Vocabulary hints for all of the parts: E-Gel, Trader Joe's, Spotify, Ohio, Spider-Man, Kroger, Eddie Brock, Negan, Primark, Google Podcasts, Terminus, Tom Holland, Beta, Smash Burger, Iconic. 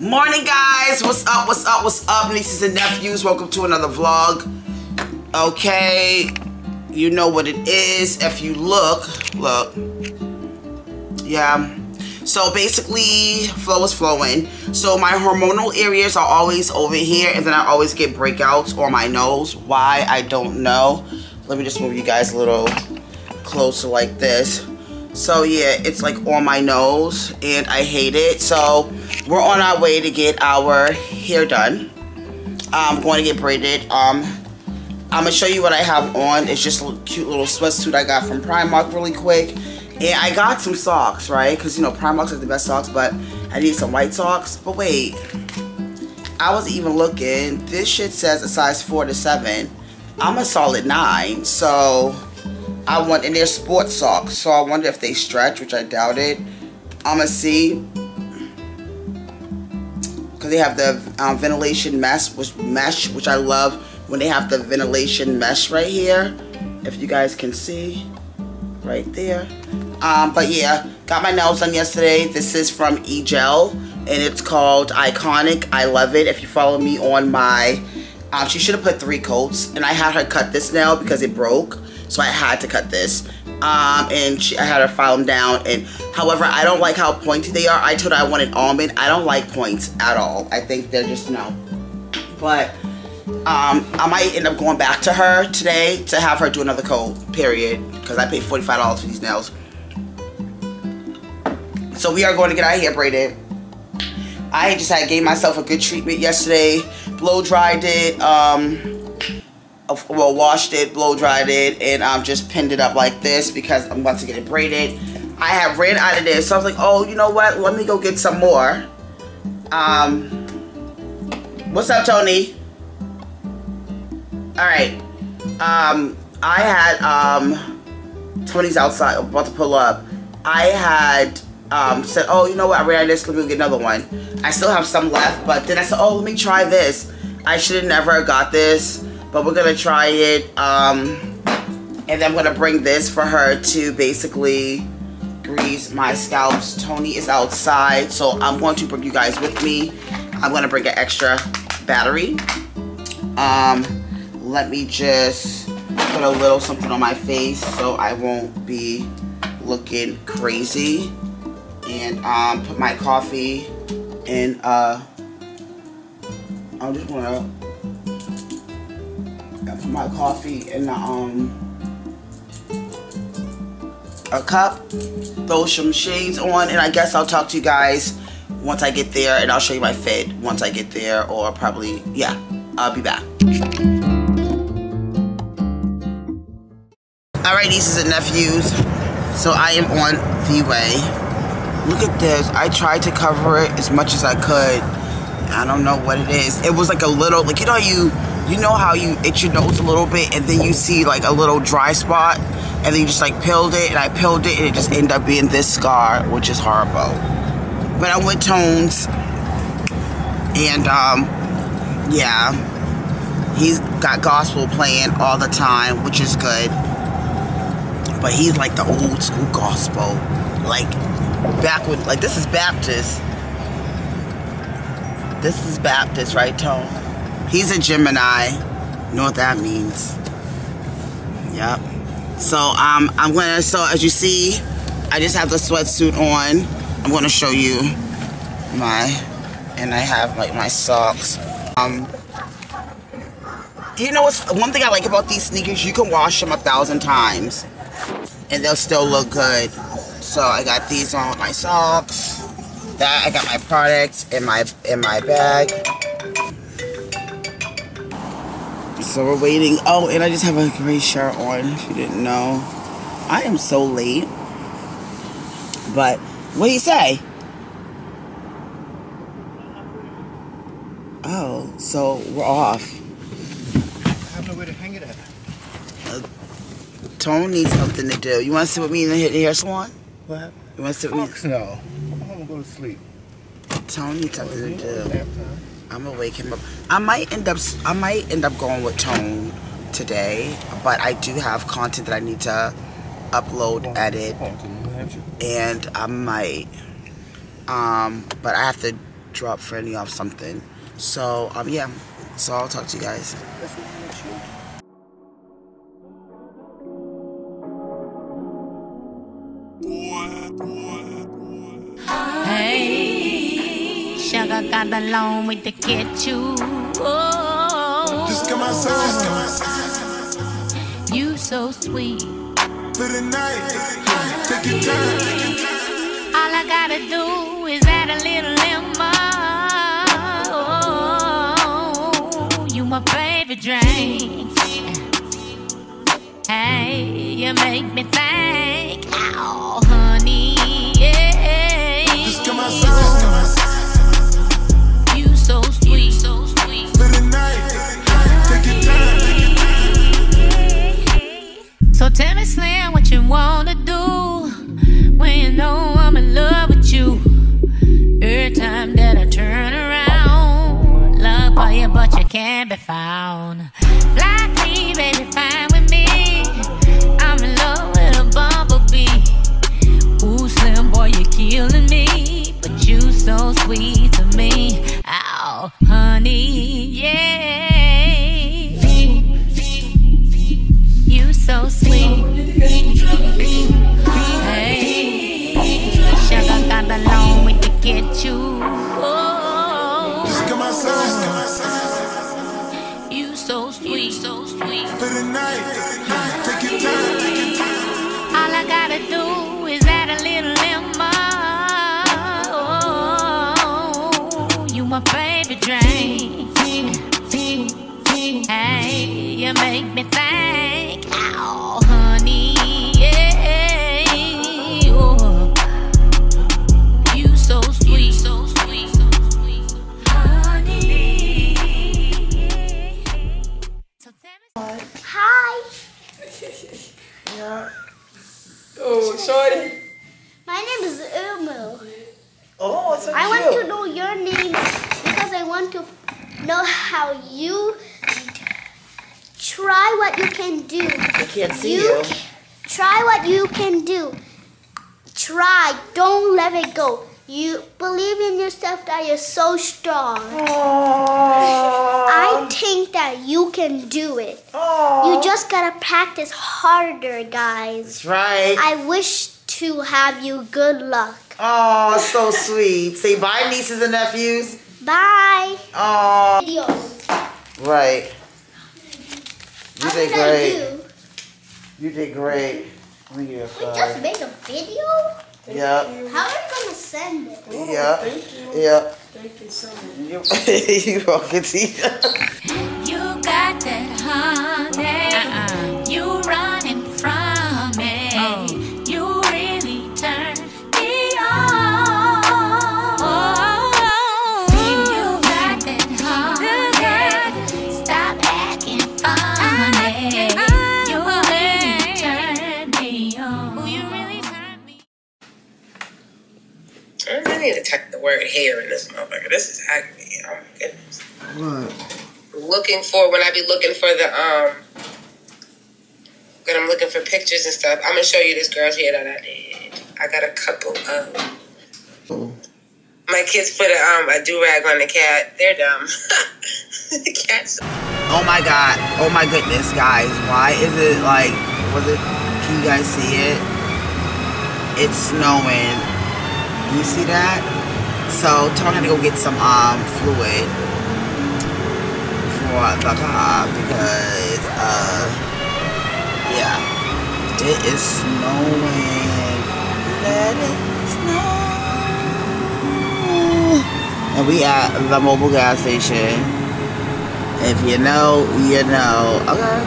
Morning, guys. What's up? What's up? What's up, nieces and nephews? Welcome to another vlog. Okay, you know what it is. If you look. Yeah. So basically, flow is flowing. So my hormonal areas are always over here, and then I always get breakouts on my nose. Why? I don't know. Let me just move you guys a little closer like this. So yeah, it's like on my nose, and I hate it. So we're on our way to get our hair done. I'm going to get braided. I'm going to show you what I have on. It's just a cute little sweatsuit I got from Primark really quick. And I got some socks, right? Because, you know, Primark's are the best socks, but I need some white socks. But wait, I was even looking. This shit says a size 4 to 7. I'm a solid 9, so I want, and they're sports socks. So I wonder if they stretch, which I doubt it. I'm going to see. Because they have the ventilation mesh, which I love when they have the ventilation mesh right here. If you guys can see right there. But yeah, got my nails done yesterday. This is from E-Gel, and it's called Iconic. I love it. If you follow me on my, she should have put 3 coats, and I had her cut this nail because it broke, so I had to cut this. I had her file them down, and however, I don't like how pointy they are. I told her I wanted almond. I don't like points at all. I think they're just no. But I might end up going back to her today to have her do another coat, period, because I paid $45 for these nails. So we are going to get our hair braided. I just gave myself a good treatment yesterday. Blow dried it, well, washed it, blow dried it, and just pinned it up like this because I'm about to get it braided. I had ran out of this, so I was like, oh, you know what? Let me go get some more. What's up, Tony? All right. I had Tony's outside, about to pull up. I had. Said, oh, you know what, I ran this, let me get another one. I still have some left, but then I said, oh, let me try this. I should have never got this, but we're going to try it, and then I'm going to bring this for her to basically grease my scalps. Tony is outside, so I'm going to bring you guys with me. I'm going to bring an extra battery. Let me just put a little something on my face so I won't be looking crazy. And put my coffee in. I'm just gonna put my coffee in a cup, throw some shades on, and I guess I'll talk to you guys once I get there, and I'll show you my fit once I get there, or probably, yeah, I'll be back. Alright, nieces and nephews, so I am on the way. Look at this. I tried to cover it as much as I could. I don't know what it is. It was like a little, like, you know, you know how you itch your nose a little bit, and then you see like a little dry spot, and then you just like peeled it, and I peeled it, and it just ended up being this scar, which is horrible. But I went Tones, and yeah, he's got gospel playing all the time, which is good. But he's like the old school gospel, like. Backward, like this is Baptist. This is Baptist, right, Tone? He's a Gemini. You know what that means? Yep. So I'm gonna. So as you see, I just have the sweatsuit on. I'm gonna show you my, and I have like my socks. You know what's one thing I like about these sneakers? You can wash them 1,000 times, and they'll still look good. So I got these on with my socks. I got my products in my bag. So we're waiting. Oh, and I just have a gray shirt on, if you didn't know. I am so late. But what do you say? Oh, so we're off. I have nowhere to hang it at. Tone needs something to do. You want to sit with me in the hair salon? What? You want to sit with me? No. I'm going to go to sleep. Tony needs something to do. I'm going to wake him up. I might end up going with Tone today, but I do have content that I need to upload, edit, and I might. But I have to drop Franny off something. So, yeah. So I'll talk to you guys. Hey, sugar got along with the kid too. Oh, just come outside, just come outside. You so sweet. For the night, take your time, take your time. All I gotta do is add a little lemon. You my favorite drink. Hey, you make me think. Ow, honey, yeah. Just come outside, just come outside. You so sweet, so sweet. For the night, take your time, take your time. So tell me, Slim, what you wanna do when you know I'm in love with you. Every time that I turn around, love for you, but you can't be found. Fly free, baby, fine with me. I'm in love with a bumblebee. Ooh, Slim boy, you're killing me, but you so sweet to me. Ow, honey, yeah. You so sweet. Hey, sugar got along with the kid too. Oh, just come outside, just come outside. You so sweet, so sweet. For the night, take your time, take your time. All I gotta do is add a little lemon. You my favorite drink. Hey, you make me think. Ow, honey, yeah. Oh, you so sweet, so sweet, so sweet, honey. Hi. Yeah. Oh, sorry. My name is Irmo. Oh, so I want to know your name because I want to know how you try what you can do. I can't see you. Try what you can do. Try. Don't let it go. You believe in yourself that you're so strong. Aww. I think that you can do it. Aww. You just gotta practice harder, guys. That's right. I wish to have you good luck. Aww, so sweet. Say bye, nieces and nephews. Bye. Aww. Videos. Right. You did great. You did great. We just made a video? Yeah. How are you gonna send it? Oh, yeah. Thank you. Yeah. Thank you so much. You walking teacher. You got that honey. You running from me. Oh. You really turn me on. Oh. You got that honey. Stop acting funny. You really turn me on. Oh, you really turn me. I really need to type the word hair in this motherfucker. This is agony. Oh my goodness. What? Looking for, when I be looking for the, when I'm looking for pictures and stuff, I'm gonna show you this girl's hair that I did. I got a couple of. Oh. My kids put a do-rag on the cat. They're dumb. The cat's. Oh my god. Oh my goodness, guys. Why is it like, can you guys see it? It's snowing. You see that? So Tony had to go get some fluid for the car because yeah, it is snowing. Let it snow. And we at the mobile gas station. If you know, you know. Okay.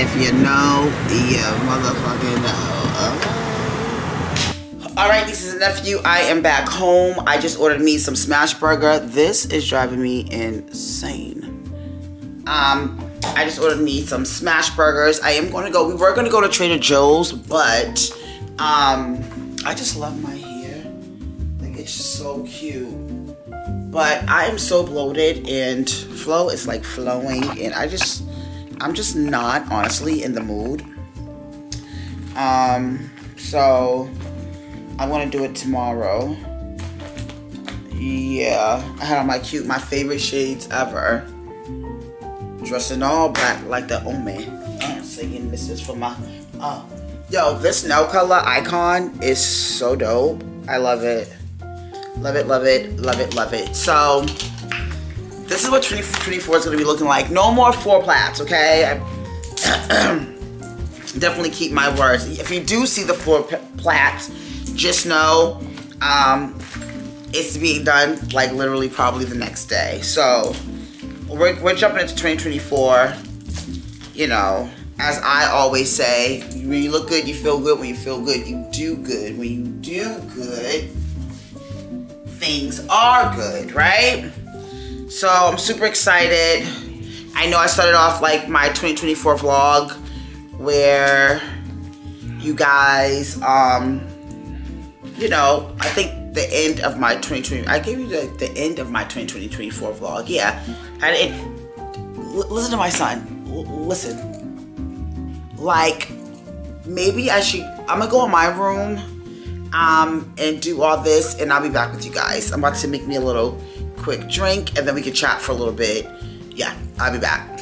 If you know, you motherfucking know. Okay. Alright, nieces and nephew, I am back home. I just ordered me some Smash Burger. This is driving me insane. I just ordered me some Smash Burgers. I am going to go, we were going to go to Trader Joe's, but I just love my hair. Like, it's so cute. But I am so bloated and flow is like flowing and I'm just not honestly in the mood. So I want to do it tomorrow. Yeah, I had on my favorite shades ever. Dressed in all black like the Omen. I'm singing this is for my, Yo, this nail color Icon is so dope. I love it. Love it, love it, love it, love it. So, this is what 2024 is gonna be looking like. No more four plats, okay? I definitely keep my words. If you do see the four plats, just know, it's being done like literally probably the next day. So we're jumping into 2024, you know, as I always say, when you look good, you feel good. When you feel good, you do good. When you do good, things are good, right? So I'm super excited. I know I started off like my 2024 vlog where you guys, you know, I think the end of my 2020, I gave you the end of my 2024 vlog. Yeah, and listen to my son. Listen, like maybe I should. I'm gonna go in my room, and do all this, and I'll be back with you guys. I'm about to make me a little quick drink, and then we can chat for a little bit. Yeah, I'll be back.